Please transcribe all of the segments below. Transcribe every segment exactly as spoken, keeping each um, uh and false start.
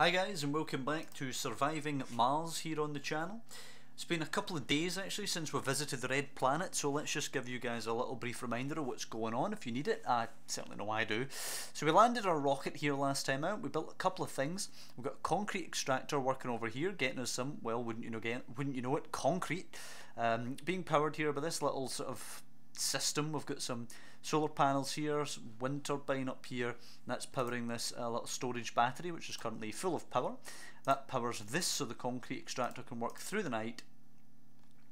Hi guys, and welcome back to Surviving Mars here on the channel. It's been a couple of days actually since we visited the Red Planet, so let's just give you guys a little brief reminder of what's going on if you need it. I certainly know I do. So we landed our rocket here last time out. We built a couple of things. We've got a concrete extractor working over here, getting us some, well, wouldn't you know, get, wouldn't you know it, concrete. Um, being powered here by this little sort of system. We've got some solar panels here, some wind turbine up here, and that's powering this uh, little storage battery which is currently full of power. That powers this so the concrete extractor can work through the night,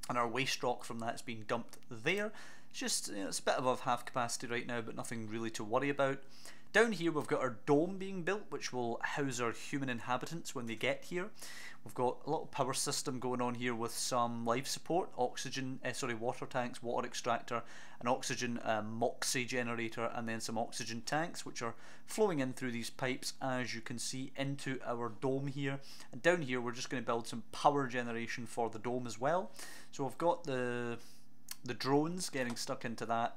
and our waste rock from that's being dumped there. It's just, you know, it's a bit above half capacity right now, but nothing really to worry about. Down here we've got our dome being built, which will house our human inhabitants when they get here. We've got a little power system going on here with some life support, oxygen, eh, sorry, water tanks, water extractor, an oxygen uh, moxie generator, and then some oxygen tanks, which are flowing in through these pipes, as you can see, into our dome here. And down here we're just going to build some power generation for the dome as well. So we've got the, the drones getting stuck into that.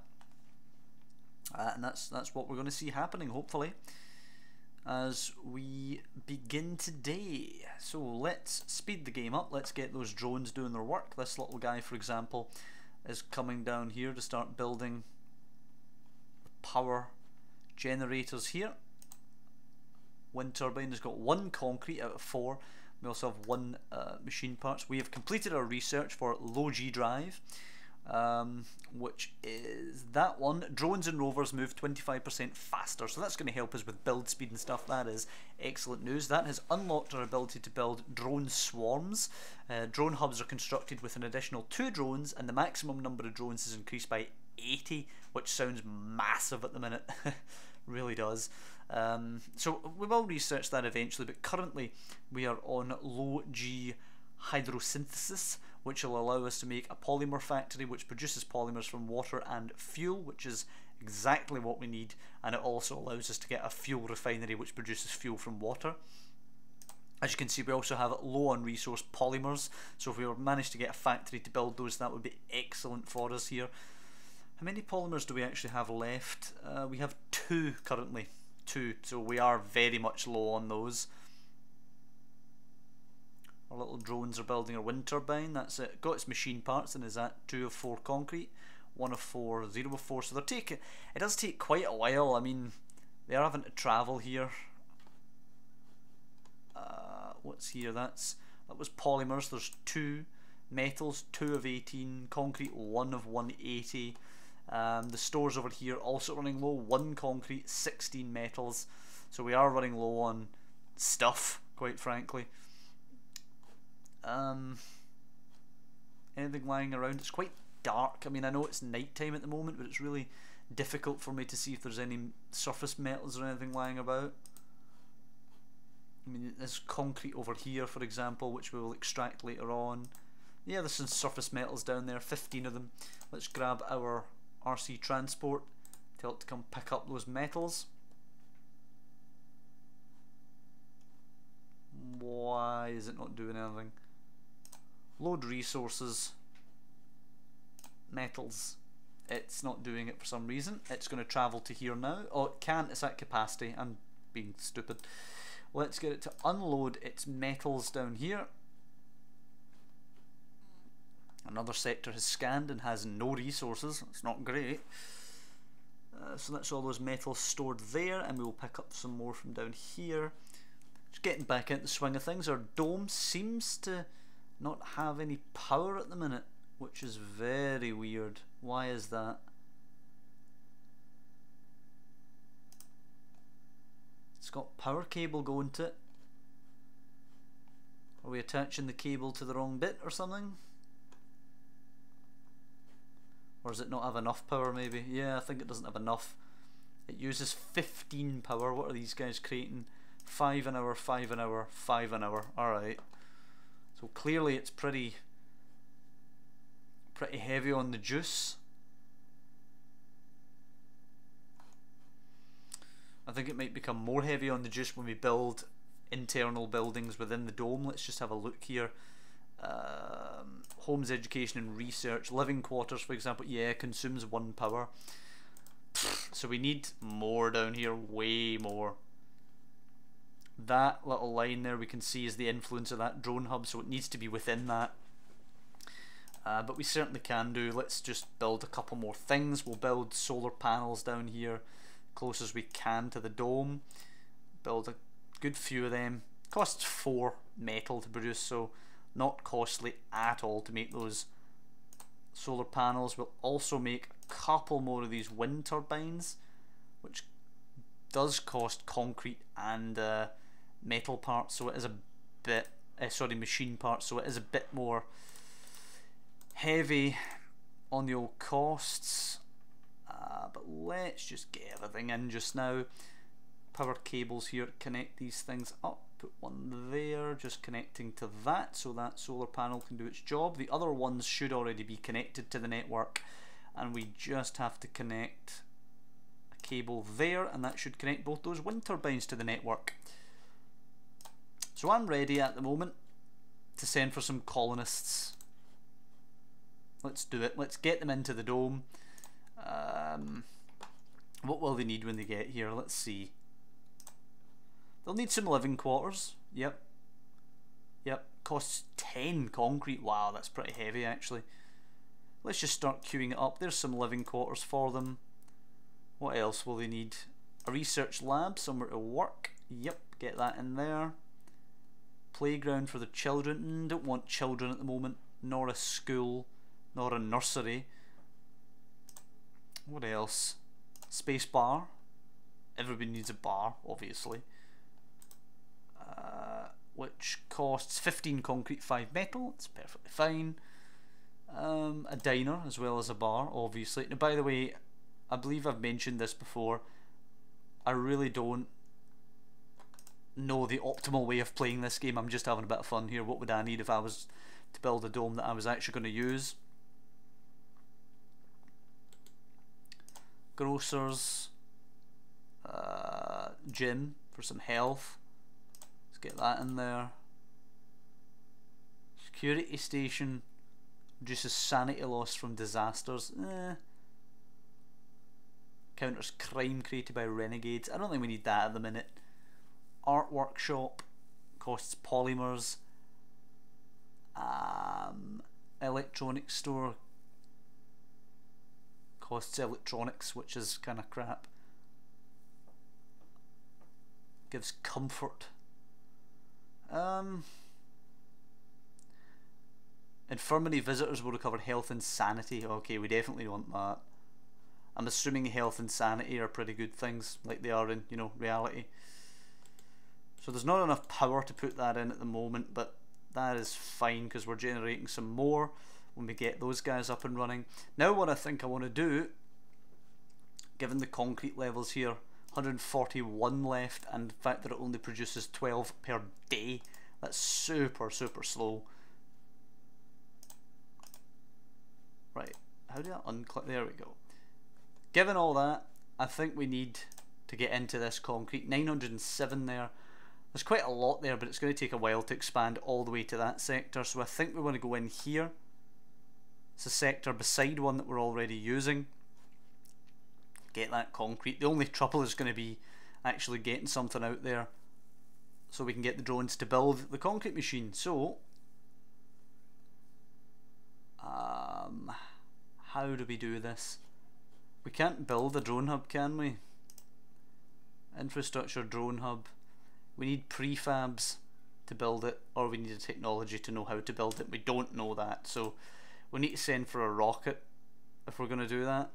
Uh, and that's that's what we're going to see happening, hopefully, as we begin today. So let's speed the game up. Let's get those drones doing their work. This little guy, for example, is coming down here to start building power generators here. Wind turbine has got one concrete out of four. We also have one uh, machine parts. We have completed our research for low G drive. Um, which is that one. Drones and rovers move twenty-five percent faster, so that's going to help us with build speed and stuff. That is excellent news. That has unlocked our ability to build drone swarms. Uh, drone hubs are constructed with an additional two drones, and the maximum number of drones is increased by eighty, which sounds massive at the minute. Really does. Um, so we will research that eventually, but currently we are on low G hydrosynthesis, which will allow us to make a polymer factory which produces polymers from water and fuel, which is exactly what we need, and it also allows us to get a fuel refinery which produces fuel from water. As you can see, we also have low on resource polymers, so if we were managed to get a factory to build those, that would be excellent for us here. How many polymers do we actually have left? Uh, we have two currently, two, so we are very much low on those. Our little drones are building our wind turbine. That's it. Got its machine parts and is at two of four concrete, one of four, zero of four. So they're taking. It does take quite a while. I mean, they're having to travel here. Uh, what's here? That's that was polymers. There's two metals, two of eighteen concrete, one of one eighty. Um, the stores over here also running low. One concrete, sixteen metals. So we are running low on stuff, quite frankly. Um, anything lying around? It's quite dark. I mean, I know it's night time at the moment, but it's really difficult for me to see if there's any surface metals or anything lying about. I mean, there's concrete over here, for example, which we will extract later on. Yeah, there's some surface metals down there, fifteen of them. Let's grab our R C transport, tell it to come pick up those metals. Why is it not doing anything? Load resources, metals. It's not doing it for some reason. It's going to travel to here now. Oh, it can't. It's at capacity. I'm being stupid. Let's get it to unload its metals down here. Another sector has scanned and has no resources. It's not great. Uh, so that's all those metals stored there, and we will pick up some more from down here. Just getting back into the swing of things. Our dome seems to not have any power at the minute, which is very weird. Why is that? It's got power cable going to it. Are we attaching the cable to the wrong bit or something? Or does it not have enough power maybe? Yeah, I think it doesn't have enough. It uses fifteen power. What are these guys creating? Five an hour, five an hour, five an hour. Alright. So clearly it's pretty pretty heavy on the juice. I think it might become more heavy on the juice when we build internal buildings within the dome. Let's just have a look here. Um, homes, education and research. Living quarters, for example. Yeah, consumes one power. So we need more down here, way more. that little line there we can see is the influence of that drone hub, so it needs to be within that. Uh, but we certainly can do. Let's just build a couple more things. We'll build solar panels down here, close as we can to the dome. Build a good few of them. Costs four metal to produce, so not costly at all to make those solar panels. We'll also make a couple more of these wind turbines, which does cost concrete and uh, metal parts, so it is a bit, uh, sorry, machine parts, so it is a bit more heavy on the old costs, uh, but let's just get everything in just now. Power cables here, connect these things up, put one there, just connecting to that so that solar panel can do its job. The other ones should already be connected to the network, and we just have to connect a cable there, and that should connect both those wind turbines to the network. So I'm ready at the moment to send for some colonists. Let's do it. Let's get them into the dome. Um, what will they need when they get here? Let's see. They'll need some living quarters. Yep. Yep. Costs ten concrete. Wow, that's pretty heavy actually. Let's just start queuing it up. There's some living quarters for them. What else will they need? A research lab, somewhere to work. Yep, get that in there. Playground for the children. Don't want children at the moment, nor a school, nor a nursery. What else? Space bar. Everybody needs a bar, obviously. Uh, which costs fifteen concrete, five metal. It's perfectly fine. Um, a diner as well as a bar, obviously. Now, by the way, I believe I've mentioned this before. I really don't know the optimal way of playing this game. I'm just having a bit of fun here. What would I need if I was to build a dome that I was actually going to use? Grocers. Uh, gym for some health. Let's get that in there. Security station. Reduces sanity loss from disasters. Eh. Counters crime created by renegades. I don't think we need that at the minute. Art workshop. Costs polymers. Um, electronics store. Costs electronics, which is kind of crap. Gives comfort. Um, infirmary visitors will recover health and sanity. Okay, we definitely want that. I'm assuming health and sanity are pretty good things, like they are in, you know, reality. So there's not enough power to put that in at the moment, but that is fine because we're generating some more when we get those guys up and running. Now what I think I want to do, given the concrete levels here, one hundred forty-one left, and the fact that it only produces twelve per day, that's super super slow. Right, how do I unclick? There we go. Given all that, I think we need to get into this concrete. nine hundred seven there. There's quite a lot there, but it's going to take a while to expand all the way to that sector, so I think we want to go in here. It's a sector beside one that we're already using. Get that concrete. The only trouble is going to be actually getting something out there so we can get the drones to build the concrete machine. So um, how do we do this? We can't build a drone hub, can we? Infrastructure drone hub. We need prefabs to build it, or we need a technology to know how to build it. We don't know that, so we need to send for a rocket if we're going to do that.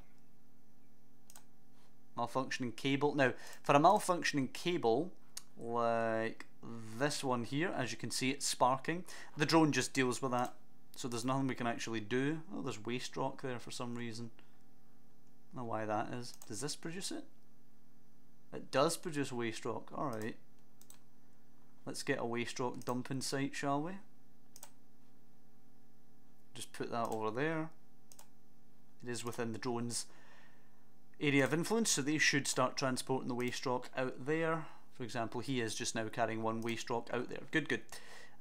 Malfunctioning cable. Now, for a malfunctioning cable like this one here, as you can see, it's sparking. The drone just deals with that, so there's nothing we can actually do. Oh, there's waste rock there for some reason. I don't know why that is. Does this produce it? It does produce waste rock. Alright. Let's get a waste rock dumping site, shall we? Just put that over there. It is within the drone's area of influence, so they should start transporting the waste rock out there. For example, he is just now carrying one waste rock out there. Good, good.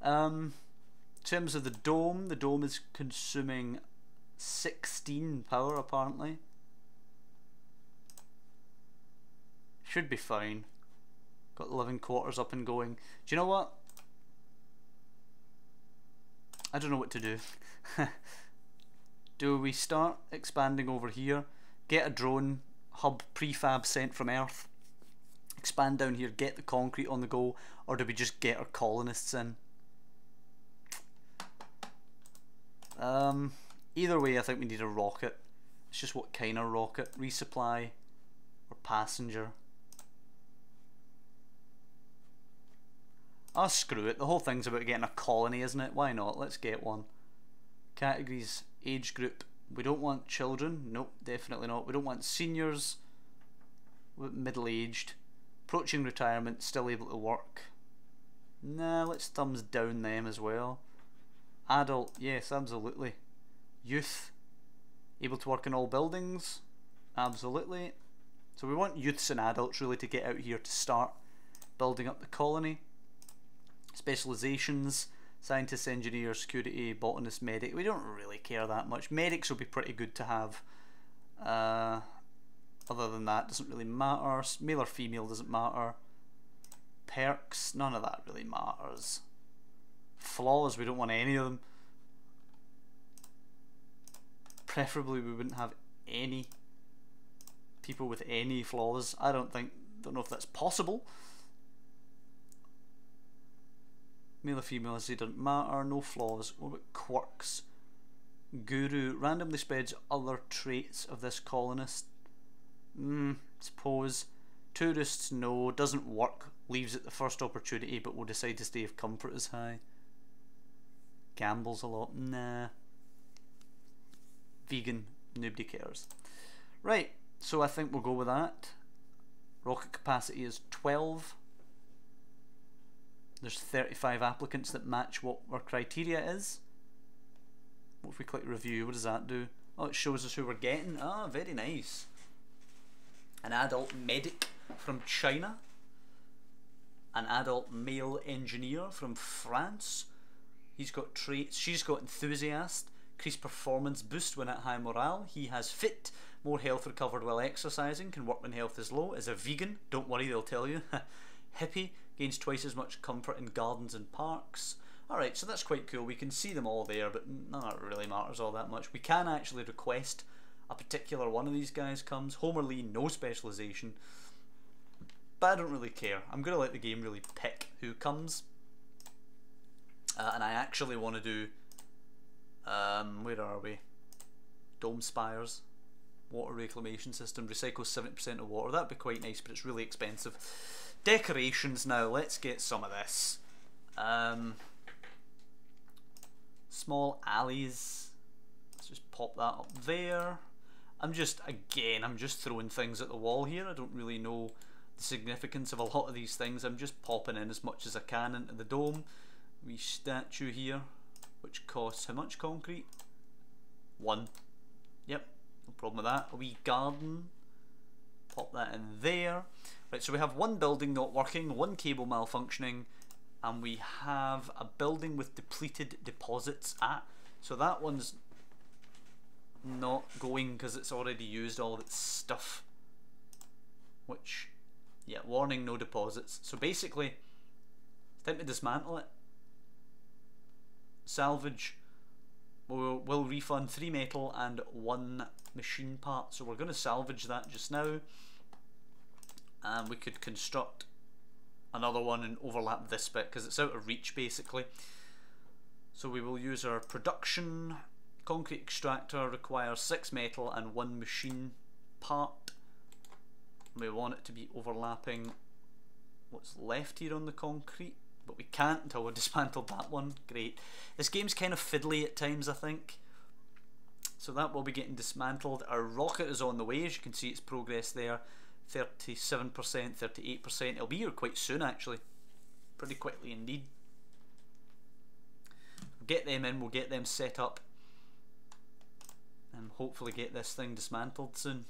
Um, in terms of the dome, the dome is consuming sixteen power apparently. Should be fine. Got the living quarters up and going. Do you know what? I don't know what to do. Do we start expanding over here? Get a drone hub prefab sent from Earth. Expand down here, get the concrete on the go, or do we just get our colonists in? Um, either way, I think we need a rocket. It's just what kind of rocket? Resupply or passenger? Ah, oh, screw it. The whole thing's about getting a colony, isn't it? Why not? Let's get one. Categories, age group. We don't want children. Nope, definitely not. We don't want seniors. Middle-aged. Approaching retirement, still able to work. Nah, let's thumbs down them as well. Adult, yes, absolutely. Youth, able to work in all buildings, absolutely. So we want youths and adults really to get out here to start building up the colony. Specializations, scientists, engineers, security, botanist, medic. We don't really care that much. Medics will be pretty good to have. Uh, other than that, doesn't really matter. Male or female doesn't matter. Perks, none of that really matters. Flaws, we don't want any of them. Preferably we wouldn't have any people with any flaws. I don't think, don't know if that's possible. Male or female, as they don't matter, no flaws. What about quirks? Guru randomly spreads other traits of this colonist. Hmm, suppose. Tourists, no, doesn't work, leaves at the first opportunity but will decide to stay if comfort is high. Gambles a lot, nah. Vegan, nobody cares. Right, so I think we'll go with that. Rocket capacity is twelve. There's thirty-five applicants that match what our criteria is. What if we click review, what does that do? Oh, it shows us who we're getting. Ah, very nice. An adult medic from China. An adult male engineer from France. He's got traits. She's got enthusiast. Increased performance boost when at high morale. He has fit. More health recovered while exercising. Can work when health is low. Is a vegan. Don't worry, they'll tell you. Hippie. Gains twice as much comfort in gardens and parks. Alright, so that's quite cool. We can see them all there, but none of it really matters all that much. We can actually request a particular one of these guys comes. Homer Lee, no specialization. But I don't really care. I'm going to let the game really pick who comes. Uh, and I actually want to do... Um, where are we? Dome spires. Water reclamation system. Recycles seventy percent of water. That'd be quite nice, but it's really expensive. Decorations now. Let's get some of this. Um, small alleys. Let's just pop that up there. I'm just, again, I'm just throwing things at the wall here. I don't really know the significance of a lot of these things. I'm just popping in as much as I can into the dome. Wee statue here, which costs how much concrete? One. Yep, no problem with that. A wee garden. Pop that in there. Right, so we have one building not working, one cable malfunctioning, and we have a building with depleted deposits. Ah, so that one's not going because it's already used all of its stuff. Which, yeah, warning, no deposits. So basically, it's time to dismantle it. Salvage will will refund three metal and one machine part. So we're going to salvage that just now, and we could construct another one and overlap this bit because it's out of reach basically. So we will use our production. Concrete extractor requires six metal and one machine part. We want it to be overlapping what's left here on the concrete, but we can't until we've dismantled that one. Great. This game's kind of fiddly at times, I think. So that will be getting dismantled. Our rocket is on the way, as you can see its progress there. thirty-seven percent, thirty-eight percent. It'll be here quite soon, actually. Pretty quickly indeed. Get them in, we'll get them set up, and hopefully get this thing dismantled soon.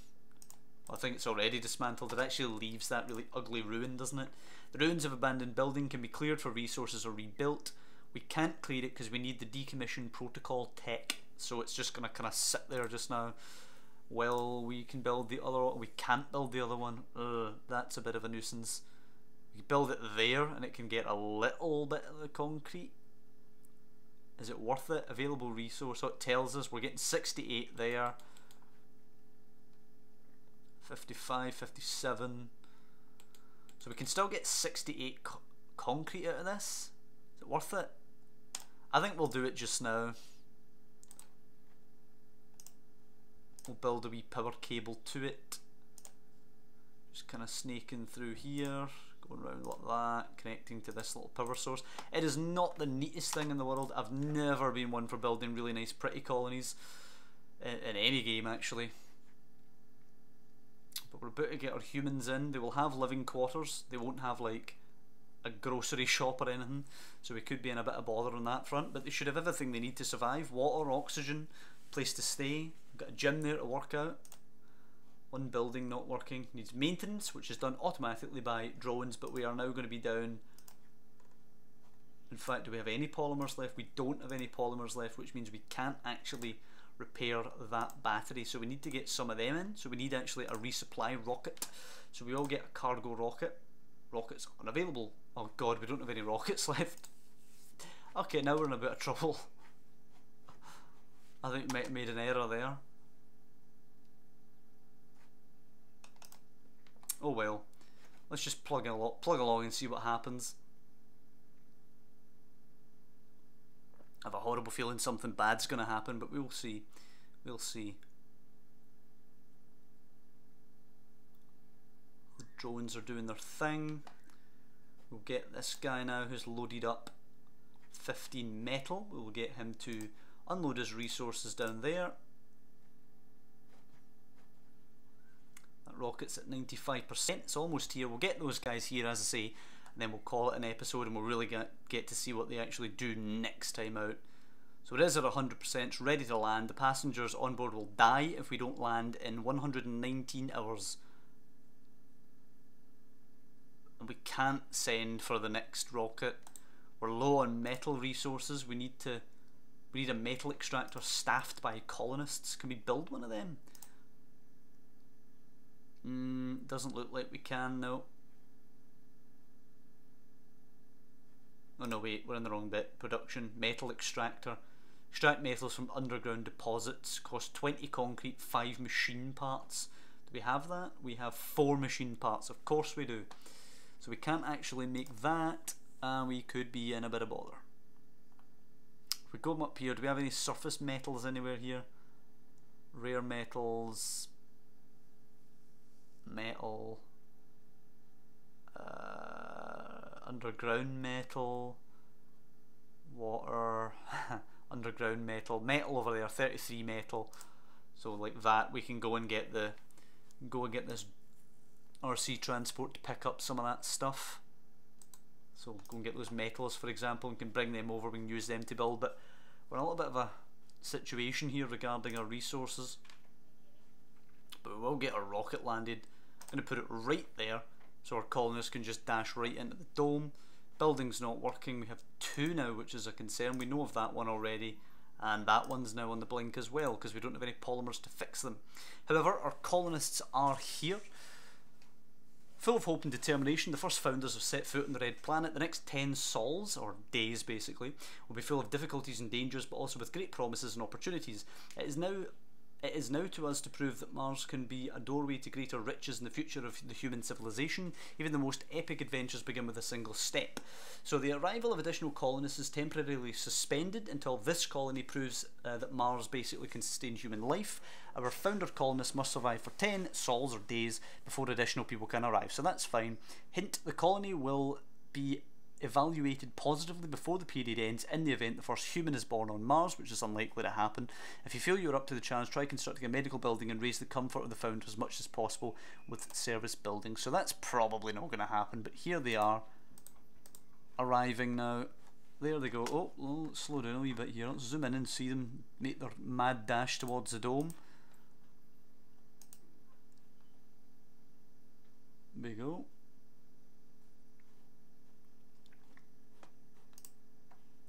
I think it's already dismantled. It actually leaves that really ugly ruin, doesn't it? The ruins of abandoned building can be cleared for resources or rebuilt. We can't clear it because we need the decommission protocol tech, so it's just going to kind of sit there just now. Well, we can build the other one. We can't build the other one. Ugh, that's a bit of a nuisance. You build it there and it can get a little bit of the concrete. Is it worth it? Available resource. So it tells us we're getting sixty-eight there. fifty-five, fifty-seven. So we can still get sixty-eight co concrete out of this. Is it worth it? I think we'll do it just now. We'll build a wee power cable to it. Just kind of snaking through here, going around like that, connecting to this little power source. It is not the neatest thing in the world. I've never been one for building really nice pretty colonies in, in any game actually. But we're about to get our humans in. They will have living quarters. They won't have like a grocery shop or anything, so we could be in a bit of bother on that front, but they should have everything they need to survive. Water, oxygen, place to stay. We've got a gym there to work out. One building not working, needs maintenance, which is done automatically by drones, but we are now going to be down. In fact, do we have any polymers left? We don't have any polymers left, which means we can't actually repair that battery, so we need to get some of them in. So we need actually a resupply rocket, so we all get a cargo rocket. Rockets unavailable. Oh god, we don't have any rockets left. Okay, now we're in a bit of trouble. I think we might have made an error there. Oh well. Let's just plug, a lot, plug along and see what happens. I have a horrible feeling something bad's going to happen, but we'll see. We'll see. The drones are doing their thing. We'll get this guy now who's loaded up fifteen metal. We'll get him to unload his resources down there. That rocket's at ninety-five percent. It's almost here. We'll get those guys here, as I say, and then we'll call it an episode and we'll really get, get to see what they actually do next time out. So it is at one hundred percent. It's ready to land. The passengers on board will die if we don't land in one hundred nineteen hours. We can't send for the next rocket. We're low on metal resources. We need to we need a metal extractor staffed by colonists. Can we build one of them? Mm, doesn't look like we can, no. Oh no, wait, we're in the wrong bit. Production, metal extractor. Extract metals from underground deposits. Cost twenty concrete, five machine parts. Do we have that? We have four machine parts. Of course we do. So we can't actually make that, and we could be in a bit of bother. If we go up here, do we have any surface metals anywhere here? Rare metals, metal, uh, underground metal, water, underground metal, metal over there, thirty-three metal. So like that, we can go and get the, go and get this R C transport to pick up some of that stuff. So we'll go and get those metals, for example, and can bring them over. We can use them to build, but we're in a little bit of a situation here regarding our resources. But we will get our rocket landed. I'm going to put it right there so our colonists can just dash right into the dome. Building's not working. We have two now, which is a concern. We know of that one already, and that one's now on the blink as well because we don't have any polymers to fix them. However, our colonists are here. Full of hope and determination, the first founders have set foot on the Red Planet. The next ten sols, or days basically, will be full of difficulties and dangers, but also with great promises and opportunities. It is now, it is now to us to prove that Mars can be a doorway to greater riches in the future of the human civilization. Even the most epic adventures begin with a single step. So the arrival of additional colonists is temporarily suspended until this colony proves uh, that Mars basically can sustain human life. Our founder colonists must survive for ten sols or days before additional people can arrive. So that's fine. Hint, the colony will be evaluated positively before the period ends in the event the first human is born on Mars, which is unlikely to happen. If you feel you're up to the challenge, try constructing a medical building and raise the comfort of the founder as much as possible with service building. So that's probably not going to happen, but here they are arriving now. There they go. Oh, well, let's slow down a wee bit here. Let's zoom in and see them make their mad dash towards the dome. There we go.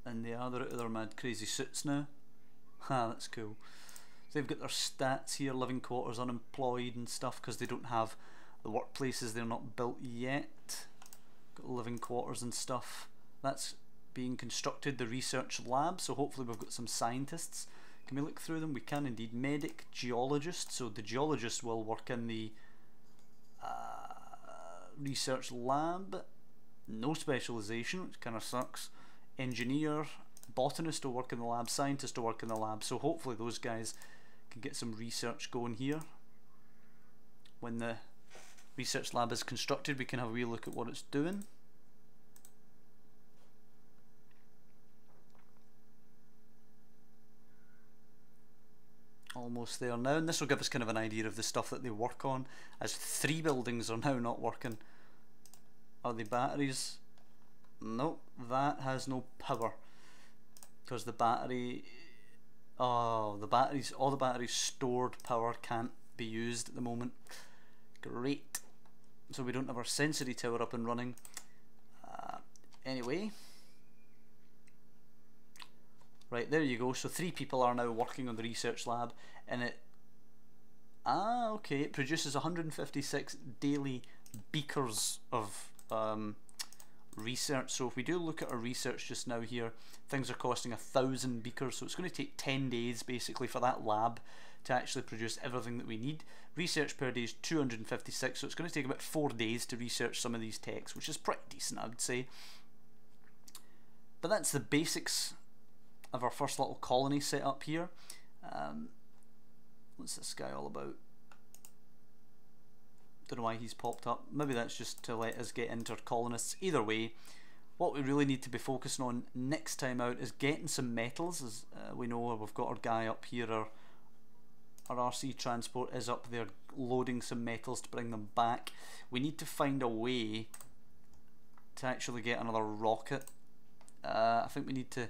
And they are, they're out of their mad crazy suits now. Ha, that's cool. So they've got their stats here, living quarters, unemployed and stuff, because they don't have the workplaces, they're not built yet. got living quarters and stuff. That's being constructed, the research lab, so hopefully we've got some scientists. Can we look through them? We can indeed. Medic, geologist, so the geologist will work in the uh, research lab. No specialisation, which kind of sucks. Engineer, botanist will work in the lab, scientist will work in the lab, so hopefully those guys can get some research going here. When the research lab is constructed, we can have a wee look at what it's doing. Almost there now, and this will give us kind of an idea of the stuff that they work on, as three buildings are now not working. Are they batteries? Nope, that has no power because the battery oh the batteries all the batteries stored power can't be used at the moment. Great, so we don't have our sensory tower up and running. Uh, anyway, right, there you go. So three people are now working on the research lab, and it ah okay it produces one hundred fifty-six daily beakers of um, research. So if we do look at our research just now here, things are costing a thousand beakers, so it's going to take ten days basically for that lab to actually produce everything that we need. Research per day is two hundred fifty-six, so it's going to take about four days to research some of these techs, which is pretty decent, I would say. But that's the basics of our first little colony set up here. Um, what's this guy all about? Don't know why he's popped up. Maybe that's just to let us get into our colonists. Either way, what we really need to be focusing on next time out is getting some metals. As uh, we know, we've got our guy up here, our, our R C transport is up there loading some metals to bring them back. We need to find a way to actually get another rocket. Uh, I think we need to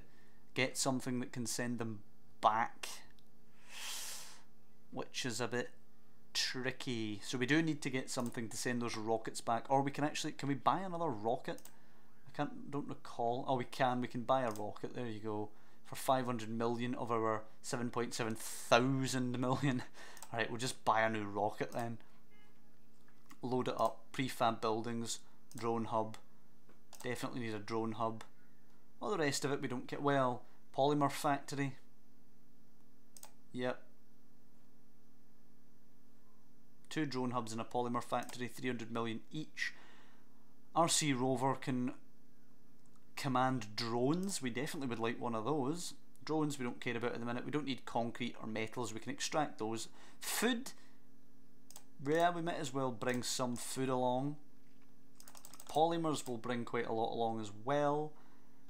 get something that can send them back, which is a bit tricky. So we do need to get something to send those rockets back, or we can actually, can we buy another rocket? I can't, don't recall. Oh, we can, we can buy a rocket, there you go, for five hundred million of our seven point seven thousand million. Alright, we'll just buy a new rocket then. Load it up, prefab buildings, drone hub, definitely need a drone hub. All the rest of it we don't get. Well, polymer factory. Yep. Two drone hubs and a polymer factory, three hundred million each. R C rover can command drones. We definitely would like one of those. Drones we don't care about at the minute. We don't need concrete or metals. We can extract those. Food. Yeah, we might as well bring some food along. Polymers will bring quite a lot along as well.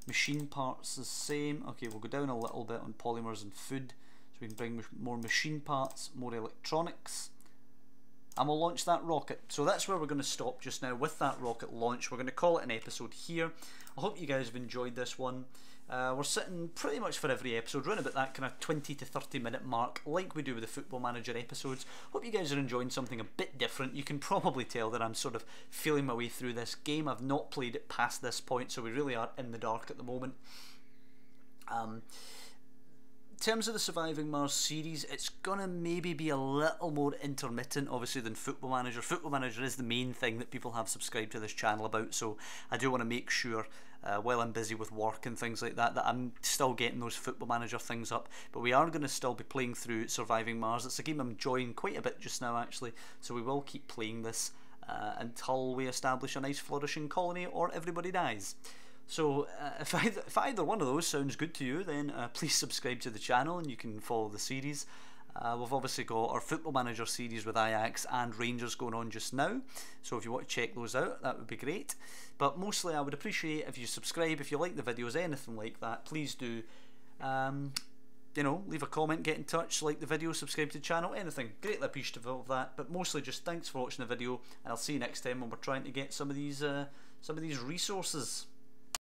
Machine parts the same. Okay, we'll go down a little bit on polymers and food, so we can bring more machine parts, more electronics, and we'll launch that rocket. So that's where we're going to stop just now with that rocket launch. We're going to call it an episode here. I hope you guys have enjoyed this one. Uh, we're sitting pretty much for every episode around about that kind of twenty to thirty minute mark, like we do with the Football Manager episodes. Hope you guys are enjoying something a bit different. You can probably tell that I'm sort of feeling my way through this game. I've not played it past this point, so we really are in the dark at the moment. Um, in terms of the Surviving Mars series, it's going to maybe be a little more intermittent, obviously, than Football Manager. Football Manager is the main thing that people have subscribed to this channel about, so I do want to make sure, uh, while I'm busy with work and things like that, that I'm still getting those Football Manager things up. But we are going to still be playing through Surviving Mars. It's a game I'm enjoying quite a bit just now, actually, so we will keep playing this uh, until we establish a nice flourishing colony or everybody dies. So uh, if, either, if either one of those sounds good to you, then uh, please subscribe to the channel and you can follow the series. Uh, we've obviously got our Football Manager series with Ajax and Rangers going on just now, so if you want to check those out, that would be great. But mostly I would appreciate if you subscribe, if you like the videos, anything like that, please do. Um, you know, leave a comment, get in touch, like the video, subscribe to the channel, anything. Greatly appreciative of that, but mostly just thanks for watching the video, and I'll see you next time when we're trying to get some of these, uh, some of these resources.